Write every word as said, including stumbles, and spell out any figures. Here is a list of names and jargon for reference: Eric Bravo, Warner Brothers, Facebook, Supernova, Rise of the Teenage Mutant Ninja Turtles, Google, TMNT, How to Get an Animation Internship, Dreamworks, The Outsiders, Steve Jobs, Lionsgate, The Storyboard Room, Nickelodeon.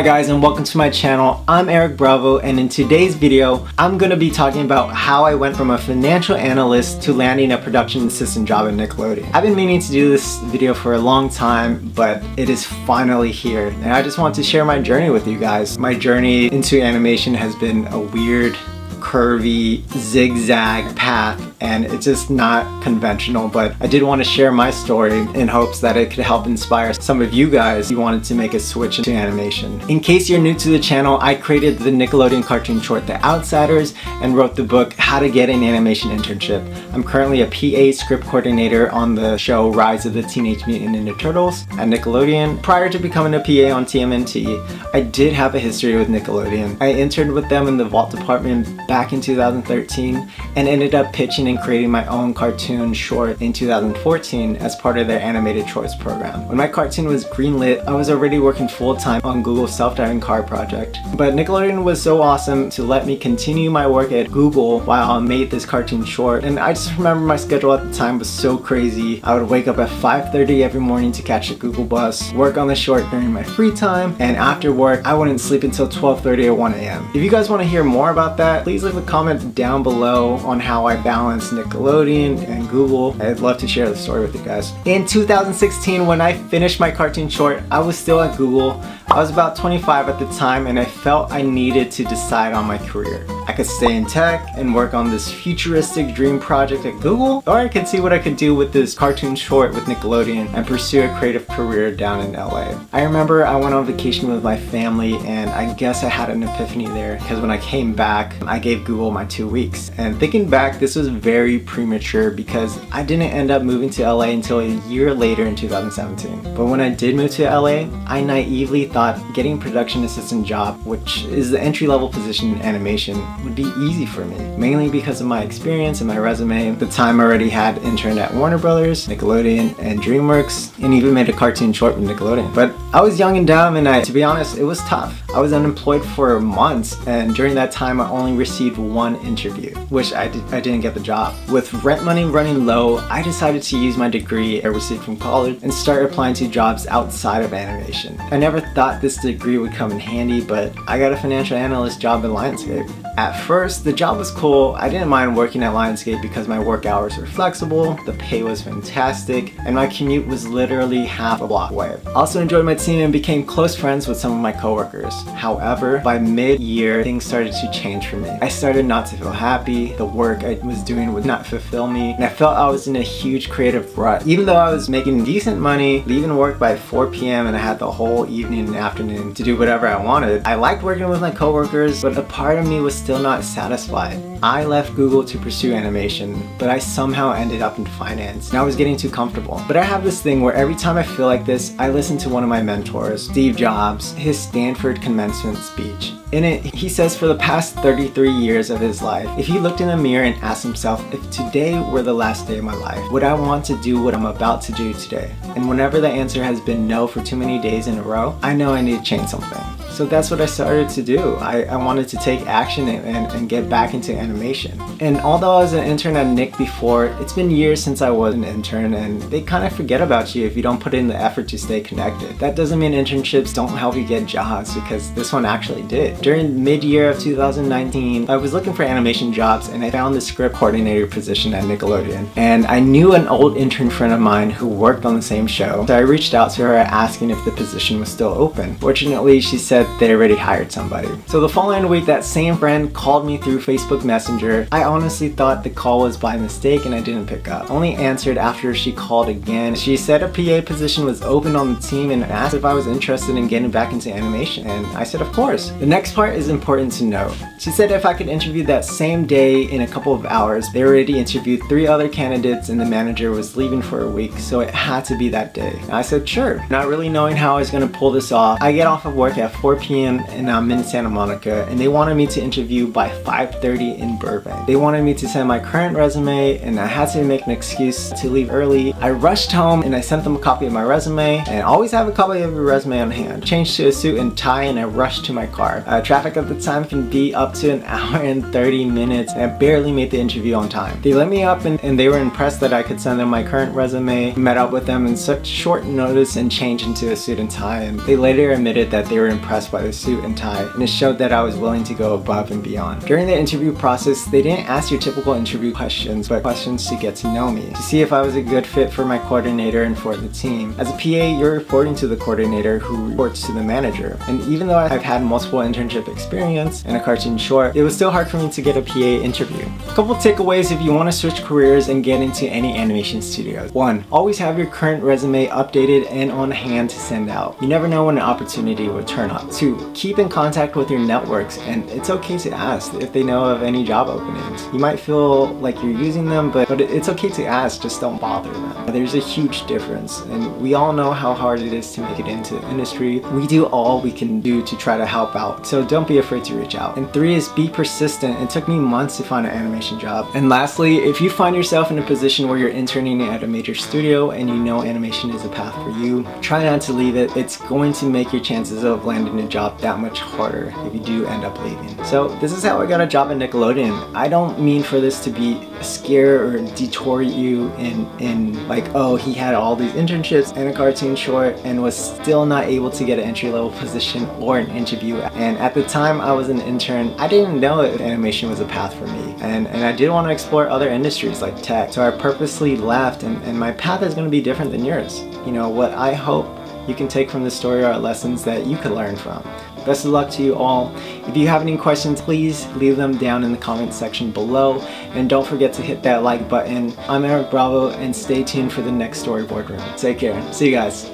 Hi guys, and welcome to my channel. I'm Eric Bravo, and in today's video I'm going to be talking about how I went from a financial analyst to landing a production assistant job at Nickelodeon. I've been meaning to do this video for a long time, but it is finally here, and I just want to share my journey with you guys. My journey into animation has been a weird, curvy, zigzag path, and it's just not conventional, but I did want to share my story in hopes that it could help inspire some of you guys who wanted to make a switch into animation. In case you're new to the channel, I created the Nickelodeon cartoon short The Outsiders and wrote the book How to Get an Animation Internship. I'm currently a P A script coordinator on the show Rise of the Teenage Mutant Ninja Turtles at Nickelodeon. Prior to becoming a P A on T M N T, I did have a history with Nickelodeon. I interned with them in the vault department back in two thousand thirteen and ended up pitching and creating my own cartoon short in two thousand fourteen as part of their animated choice program. When my cartoon was greenlit, I was already working full-time on Google's self-driving car project, but Nickelodeon was so awesome to let me continue my work at Google while I made this cartoon short. And I just remember my schedule at the time was so crazy. I would wake up at five thirty every morning to catch the Google bus, work on the short during my free time, and after work I wouldn't sleep until twelve thirty or one A M If you guys want to hear more about that, please leave a comment down below on how I balance Nickelodeon and Google. I'd love to share the story with you guys. In two thousand sixteen, when I finished my cartoon short, I was still at Google. I was about twenty-five at the time, and I felt I needed to decide on my career. I could stay in tech and work on this futuristic dream project at Google, or I could see what I could do with this cartoon short with Nickelodeon and pursue a creative career down in L A. I remember I went on vacation with my family, and I guess I had an epiphany there, because when I came back, I gave Google my two weeks. And thinking back, this was very premature because I didn't end up moving to L A until a year later in two thousand seventeen. But when I did move to L A, I naively thought getting a production assistant job, which is the entry-level position in animation, would be easy for me, mainly because of my experience and my resume. At the time, I already had interned at Warner Brothers, Nickelodeon, and Dreamworks, and even made a cartoon short with Nickelodeon. But I was young and dumb, and I, to be honest, it was tough. I was unemployed for months, and during that time, I only received one interview, which I, did, I didn't get the job. With rent money running low, I decided to use my degree I received from college and start applying to jobs outside of animation. I never thought this degree would come in handy, but I got a financial analyst job at Lionsgate. At first, the job was cool. I didn't mind working at Lionsgate because my work hours were flexible, the pay was fantastic, and my commute was literally half a block away. I also enjoyed my team and became close friends with some of my coworkers. However, by mid-year, things started to change for me. I started not to feel happy, the work I was doing would not fulfill me, and I felt I was in a huge creative rut. Even though I was making decent money, leaving work by four P M and I had the whole evening and afternoon to do whatever I wanted, I liked working with my coworkers, but a part of me was still not satisfied. I left Google to pursue animation, but I somehow ended up in finance, and I was getting too comfortable. But I have this thing where every time I feel like this, I listen to one of my mentors, Steve Jobs, his Stanford commencement speech. In it, he says for the past thirty-three years of his life, if he looked in the mirror and asked himself, if today were the last day of my life, would I want to do what I'm about to do today? And whenever the answer has been no for too many days in a row, I know I need to change something. So that's what I started to do. I, I wanted to take action and, and, and get back into animation. And although I was an intern at Nick before, it's been years since I was an intern, and they kind of forget about you if you don't put in the effort to stay connected. That doesn't mean internships don't help you get jobs, because this one actually did. During mid-year of two thousand nineteen, I was looking for animation jobs, and I found the script coordinator position at Nickelodeon. And I knew an old intern friend of mine who worked on the same show, so I reached out to her asking if the position was still open. Fortunately, she said they already hired somebody. So the following week, that same friend called me through Facebook Messenger. I honestly thought the call was by mistake and I didn't pick up. Only answered after she called again. She said a P A position was open on the team and asked if I was interested in getting back into animation, and I said of course. The next part is important to note. She said if I could interview that same day in a couple of hours. They already interviewed three other candidates and the manager was leaving for a week, so it had to be that day. And I said sure. Not really knowing how I was going to pull this off, I get off of work at four P M and I'm in Santa Monica, and they wanted me to interview by five thirty in Burbank. They wanted me to send my current resume, and I had to make an excuse to leave early. I rushed home and I sent them a copy of my resume, and I always have a copy of your resume on hand. Changed to a suit and tie and I rushed to my car. Uh, traffic at the time can be up to an hour and thirty minutes, and I barely made the interview on time. They let me up and, and they were impressed that I could send them my current resume. Met up with them in such short notice and changed into a suit and tie, and they later admitted that they were impressed impressed by the suit and tie, and it showed that I was willing to go above and beyond. During the interview process, they didn't ask your typical interview questions, but questions to get to know me, to see if I was a good fit for my coordinator and for the team. As a P A, you're reporting to the coordinator, who reports to the manager. And even though I've had multiple internship experience and a cartoon short, it was still hard for me to get a P A interview. A couple takeaways if you want to switch careers and get into any animation studios. One, always have your current resume updated and on hand to send out. You never know when an opportunity will turn up. Two, keep in contact with your networks, and it's okay to ask if they know of any job openings. You might feel like you're using them, but, but it's okay to ask, just don't bother them. There's a huge difference, and we all know how hard it is to make it into the industry. We do all we can do to try to help out, so don't be afraid to reach out. And three is be persistent. It took me months to find an animation job. And lastly, if you find yourself in a position where you're interning at a major studio and you know animation is a path for you, try not to leave it. It's going to make your chances of landing a job that much harder if you do end up leaving. So this is how I got a job at Nickelodeon. I don't mean for this to be a scare or detour you in, in like, oh, he had all these internships and a cartoon short and was still not able to get an entry-level position or an interview. And at the time I was an intern, I didn't know if animation was a path for me. And, and I did want to explore other industries like tech. So I purposely left, and, and my path is going to be different than yours. You know, what I hope you can take from this story are lessons that you could learn from. Best of luck to you all. If you have any questions, please leave them down in the comment section below. And don't forget to hit that like button. I'm Eric Bravo, and stay tuned for the next storyboard room. Take care. See you guys.